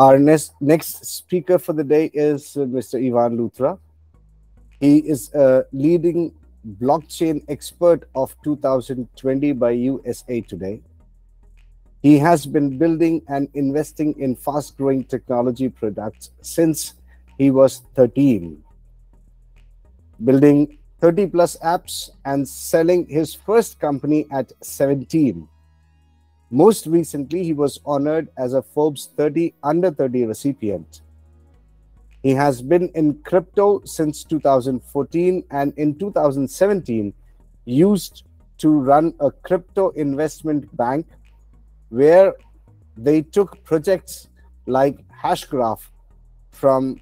Our next speaker for the day is Mr. Evan Luthra. He is a leading blockchain expert of 2020 by USA Today. He has been building and investing in fast-growing technology products since he was 13, building 30-plus apps and selling his first company at 17. Most recently, he was honored as a Forbes 30 Under 30 recipient. He has been in crypto since 2014 and in 2017 used to run a crypto investment bank where they took projects like Hashgraph from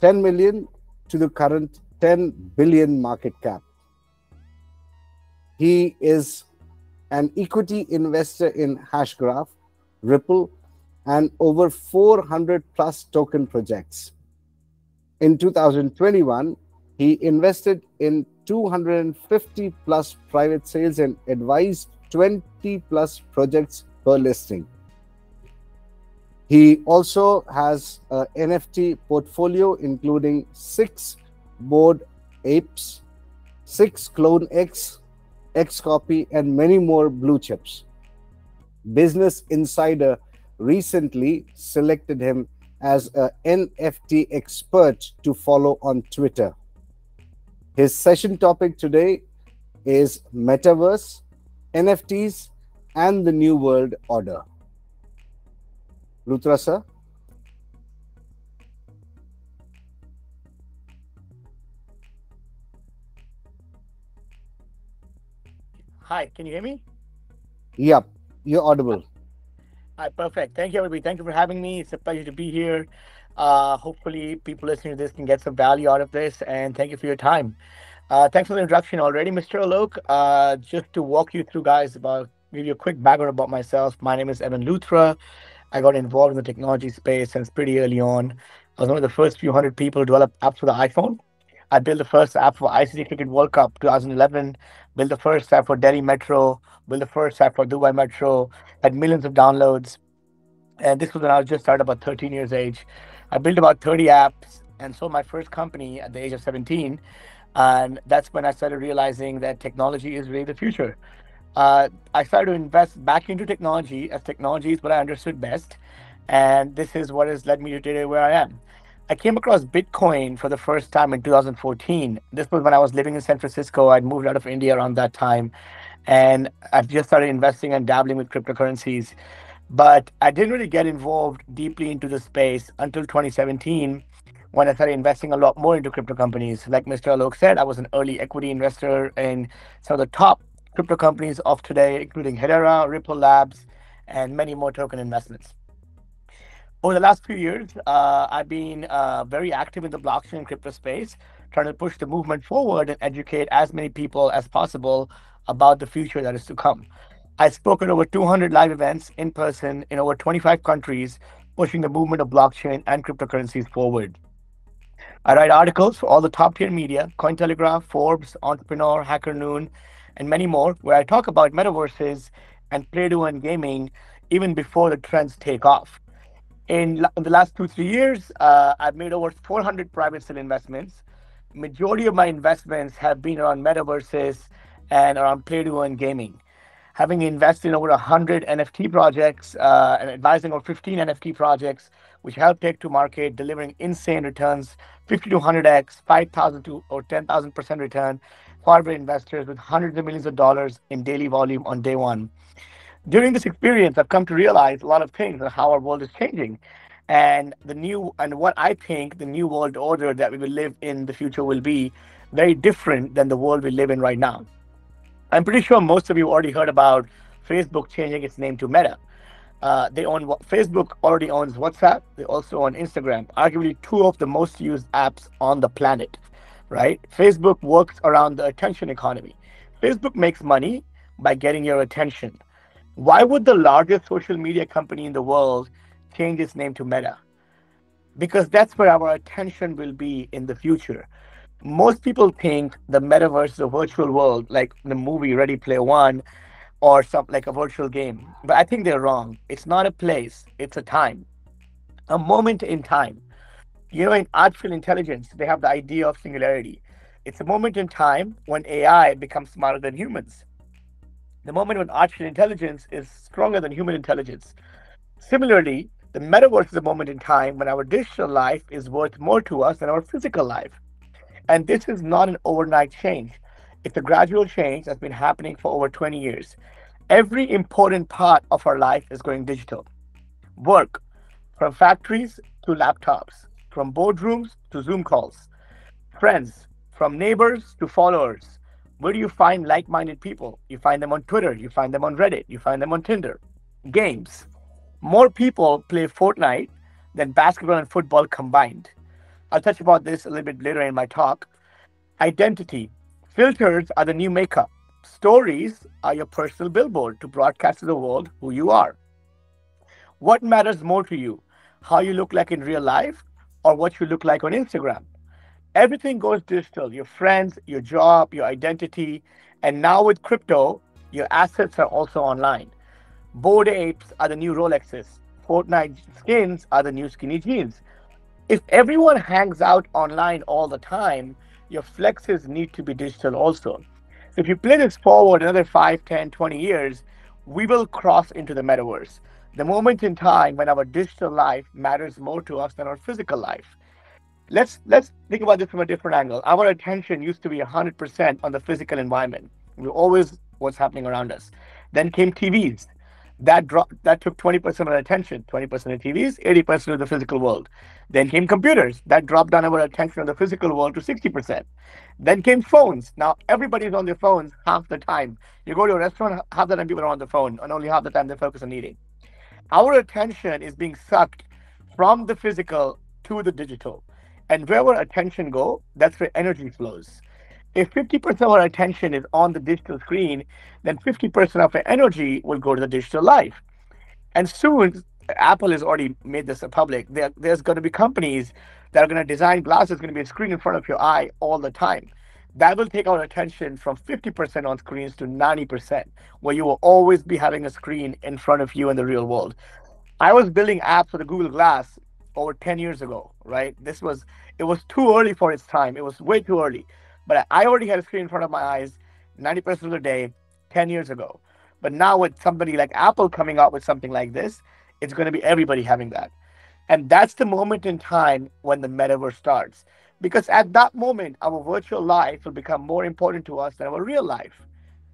10 million to the current 10 billion market cap. He is an equity investor in Hashgraph, Ripple, and over 400-plus token projects. In 2021, he invested in 250-plus private sales and advised 20-plus projects per listing. He also has an NFT portfolio including 6 Bored Apes, 6 cloneX, Xcopy, and many more blue chips. Business Insider recently selected him as an NFT expert to follow on Twitter. His session topic today is Metaverse, NFTs, and the New World Order. Luthra, sir. Hi, can you hear me? Yep, you're audible. Hi, perfect. Thank you, everybody. Thank you for having me. It's a pleasure to be here. Hopefully, people listening to this can get some value out of this, and thank you for your time. Thanks for the introduction already, Mr. Alok. Just to walk you through, guys, give you a quick background about myself. My name is Evan Luthra. I got involved in the technology space since pretty early on. I was one of the first few hundred people to develop apps for the iPhone. I built the first app for ICC Cricket World Cup 2011, built the first app for Delhi Metro, built the first app for Dubai Metro, had millions of downloads. And this was when I was just started about 13 years age. I built about 30 apps and sold my first company at the age of 17. And that's when I started realizing that technology is really the future. I started to invest back into technology as technology is what I understood best. And this is what has led me to today where I am. I came across Bitcoin for the first time in 2014. This was when I was living in San Francisco. I'd moved out of India around that time. And I've just started investing and dabbling with cryptocurrencies. But I didn't really get involved deeply into the space until 2017, when I started investing a lot more into crypto companies. Like Mr. Alok said, I was an early equity investor in some of the top crypto companies of today, including Hedera, Ripple Labs, and many more token investments. Over the last few years, I've been very active in the blockchain and crypto space, trying to push the movement forward and educate as many people as possible about the future that is to come. I spoke at over 200 live events in person in over 25 countries, pushing the movement of blockchain and cryptocurrencies forward. I write articles for all the top-tier media, Cointelegraph, Forbes, Entrepreneur, Hacker Noon, and many more, where I talk about metaverses and play-doh and gaming even before the trends take off. In the last 2-3 years, I've made over 400 private sale investments. Majority of my investments have been around metaverses and around play-doh and gaming. Having invested in over 100 NFT projects and advising over 15 NFT projects, which help take to market, delivering insane returns, 50 to 100x, 5,000 to or 10,000% return, corporate investors with hundreds of millions of dollars in daily volume on day one. During this experience, I've come to realize a lot of things on how our world is changing, and what I think the new world order that we will live in the future will be very different than the world we live in right now. I'm pretty sure most of you already heard about Facebook changing its name to Meta. Facebook already owns WhatsApp. They also own Instagram, arguably two of the most used apps on the planet, right? Facebook works around the attention economy. Facebook makes money by getting your attention. Why would the largest social media company in the world change its name to Meta? Because that's where our attention will be in the future. Most people think the metaverse, the virtual world, like the movie Ready Player One, or something like a virtual game. But I think they're wrong. It's not a place, it's a time. a moment in time. You know, in artificial intelligence, they have the idea of singularity. It's a moment in time when AI becomes smarter than humans. The moment when artificial intelligence is stronger than human intelligence. Similarly, the metaverse is a moment in time when our digital life is worth more to us than our physical life. And this is not an overnight change. It's a gradual change that's been happening for over 20 years. Every important part of our life is going digital. Work, from factories to laptops, from boardrooms to Zoom calls, friends, from neighbors to followers. Where do you find like-minded people? You find them on Twitter, you find them on Reddit, you find them on Tinder. Games. More people play Fortnite than basketball and football combined. I'll touch about this a little bit later in my talk. Identity. Filters are the new makeup. Stories are your personal billboard to broadcast to the world who you are. What matters more to you? How you look like in real life or what you look like on Instagram? Everything goes digital, your friends, your job, your identity. And now with crypto, your assets are also online. Bored Apes are the new Rolexes. Fortnite skins are the new skinny jeans. If everyone hangs out online all the time, your flexes need to be digital also. If you play this forward another 5, 10, 20 years, we will cross into the metaverse. The moment in time when our digital life matters more to us than our physical life. Let's think about this from a different angle. Our attention used to be 100% on the physical environment. We always what's happening around us. Then came TVs. That took 20% of our attention, 20% of TVs, 80% of the physical world. Then came computers. That dropped down our attention on the physical world to 60%. Then came phones. Now everybody's on their phones half the time. You go to a restaurant, half the time people are on the phone, and only half the time they focus on eating. Our attention is being sucked from the physical to the digital. And where our attention goes, that's where energy flows. If 50% of our attention is on the digital screen, then 50% of our energy will go to the digital life. And soon, Apple has already made this public. There's going to be companies that are going to design glasses, going to be a screen in front of your eye all the time. That will take our attention from 50% on screens to 90%, where you will always be having a screen in front of you in the real world. I was building apps for the Google Glass over 10 years ago, right? It was too early for its time. It was way too early. But I already had a screen in front of my eyes 90% of the day 10 years ago. But now with somebody like Apple coming out with something like this, it's going to be everybody having that. And that's the moment in time when the metaverse starts. Because at that moment, our virtual life will become more important to us than our real life.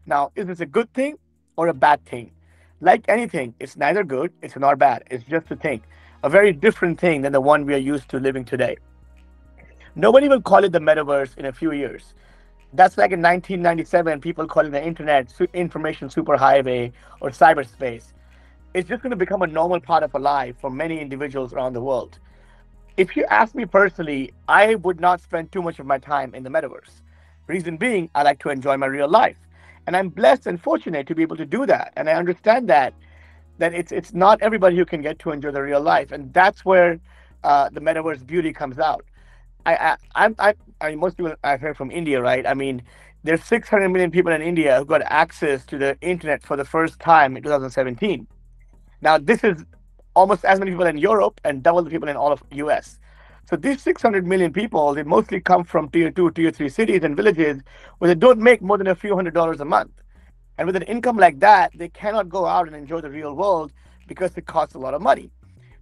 Now, is this a good thing or a bad thing? Like anything, it's neither good, it's not bad. It's just a thing. A very different thing than the one we are used to living today. Nobody will call it the metaverse in a few years. That's like in 1997, people calling the internet information superhighway or cyberspace. It's just going to become a normal part of our life for many individuals around the world. If you ask me personally, I would not spend too much of my time in the metaverse. Reason being, I like to enjoy my real life. And I'm blessed and fortunate to be able to do that. And I understand that it's not everybody who can get to enjoy the real life. And that's where the metaverse beauty comes out. I mean, most people I've heard from India, right? I mean, there's 600 million people in India who got access to the internet for the first time in 2017. Now, this is almost as many people in Europe and double the people in all of US. So these 600 million people, they mostly come from tier 2, tier 3 cities and villages where they don't make more than a few $100s a month. And with an income like that, they cannot go out and enjoy the real world because it costs a lot of money.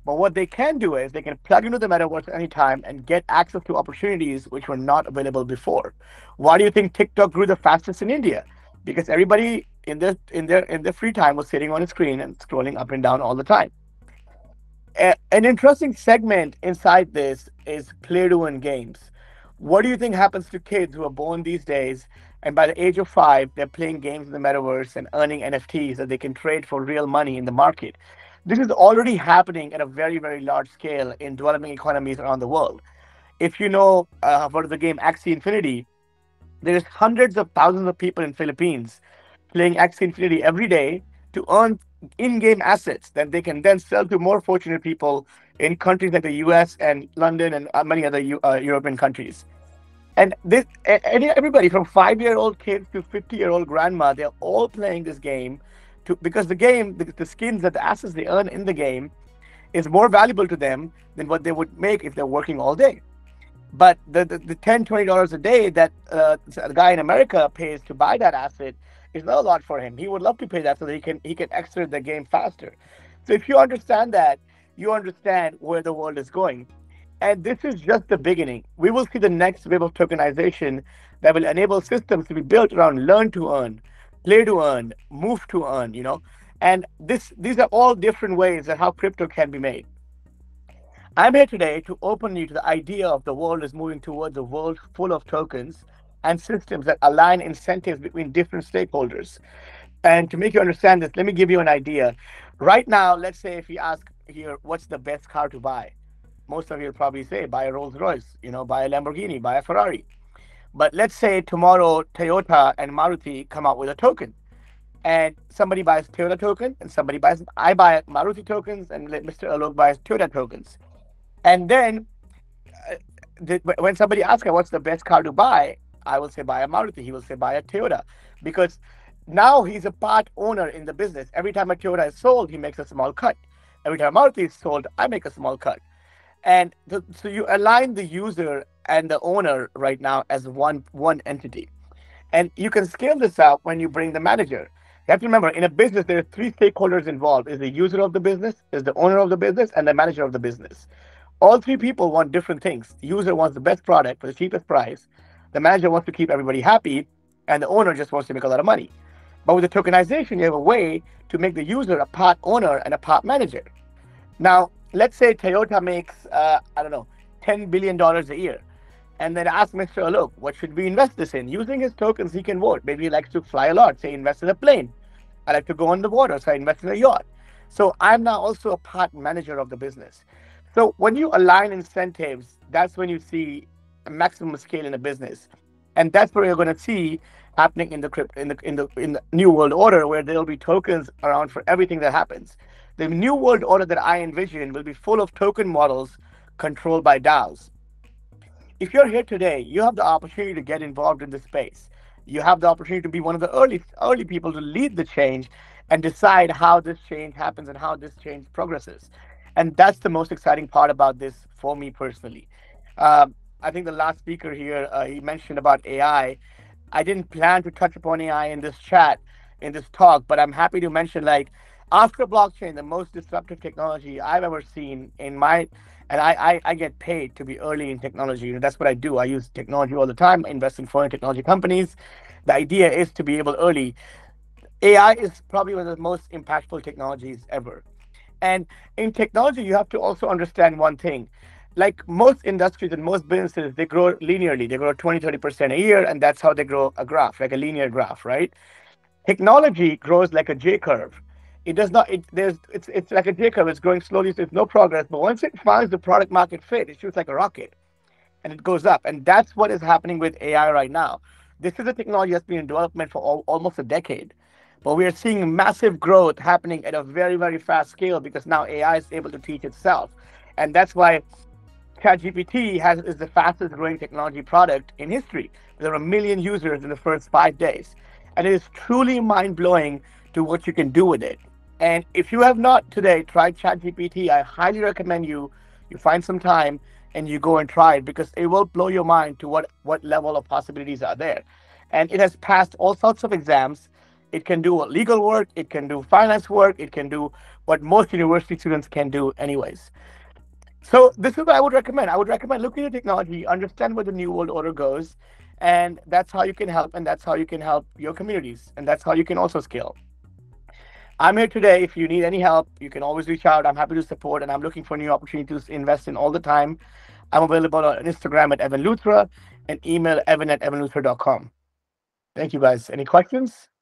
But what they can do is they can plug into the metaverse at any time and get access to opportunities which were not available before. Why do you think TikTok grew the fastest in India? Because everybody in their free time was sitting on a screen and scrolling up and down all the time. An interesting segment inside this is play-to-earn games. What do you think happens to kids who are born these days and by the age of 5, they're playing games in the metaverse and earning NFTs that they can trade for real money in the market? This is already happening at a very, very large scale in developing economies around the world. If you know about the game Axie Infinity, there's hundreds of thousands of people in Philippines playing Axie Infinity every day to earn in-game assets that they can then sell to more fortunate people in countries like the US and London and many other European countries. And this, everybody from 5-year-old kids to 50-year-old grandma, they're all playing this game. Because the skins that the assets they earn in the game is more valuable to them than what they would make if they're working all day. But the $10, $20 a day that a guy in America pays to buy that asset is not a lot for him. He would love to pay that so that he can exit the game faster. So if you understand that, you understand where the world is going. And this is just the beginning. We will see the next wave of tokenization that will enable systems to be built around learn to earn, play to earn, move to earn, you know. And these are all different ways that how crypto can be made. I'm here today to open you to the idea of the world is moving towards a world full of tokens and systems that align incentives between different stakeholders. And to make you understand this, let me give you an idea. Right now, let's say if you ask here, what's the best car to buy? Most of you will probably say, buy a Rolls Royce, you know, buy a Lamborghini, buy a Ferrari. But let's say tomorrow, Toyota and Maruti come out with a token. And somebody buys Toyota token, and somebody buys, I buy Maruti tokens, and Mr. Alok buys Toyota tokens. And then when somebody asks her, what's the best car to buy? I will say, buy a Maruti. He will say, buy a Toyota. Because now he's a part owner in the business. Every time a Toyota is sold, he makes a small cut. Every time a Maruti is sold, I make a small cut. And so you align the user and the owner right now as one entity. And you can scale this up when you bring the manager. You have to remember, in a business, there are three stakeholders involved. Is the user of the business, is the owner of the business, and the manager of the business. All three people want different things. The user wants the best product for the cheapest price. The manager wants to keep everybody happy. And the owner just wants to make a lot of money. But with the tokenization, you have a way to make the user a part owner and a part manager. Now, let's say Toyota makes, I don't know, $10 billion a year. And then ask Mr. Alok, what should we invest this in? Using his tokens, he can vote. Maybe he likes to fly a lot. Say, invest in a plane. I like to go on the water, so I invest in a yacht. So I'm now also a part manager of the business. So when you align incentives, that's when you see a maximum scale in a business. And that's what you're going to see happening in the new world order, where there'll be tokens around for everything that happens. The new world order that I envision will be full of token models controlled by DAOs. If you're here today, you have the opportunity to get involved in this space. You have the opportunity to be one of the early people to lead the change and decide how this change happens and how this change progresses. And that's the most exciting part about this for me personally. I think the last speaker here, he mentioned about AI. I didn't plan to touch upon AI in this chat, in this talk, but I'm happy to mention, like, after blockchain, the most disruptive technology I've ever seen in my, and I get paid to be early in technology. You know, that's what I do. I use technology all the time, I invest in foreign technology companies. The idea is to be able early. AI is probably one of the most impactful technologies ever. And in technology, you have to also understand one thing. Like most industries and most businesses, they grow linearly. They grow 20, 30% a year, and that's how they grow a graph, like a linear graph, right? Technology grows like a J curve. It does not, it's like a J curve. It's growing slowly, so it's no progress. But once it finds the product market fit, it shoots like a rocket and it goes up. And that's what is happening with AI right now. This is a technology that's been in development for almost a decade. But we are seeing massive growth happening at a very, very fast scale because now AI is able to teach itself. And that's why ChatGPT is the fastest growing technology product in history. There are a million users in the first 5 days. And it is truly mind-blowing to what you can do with it. And if you have not today tried ChatGPT, I highly recommend you find some time and you go and try it, because it will blow your mind to what level of possibilities are there. And it has passed all sorts of exams. It can do legal work, it can do finance work, it can do what most university students can do anyways. So this is what I would recommend. I would recommend looking at technology, understand where the new world order goes, and that's how you can help, and that's how you can help your communities, and that's how you can also scale. I'm here today. If you need any help, you can always reach out. I'm happy to support, and I'm looking for new opportunities to invest in all the time. I'm available on Instagram at Evan Luthra and email evan@evanluthra.com. Thank you, guys. Any questions?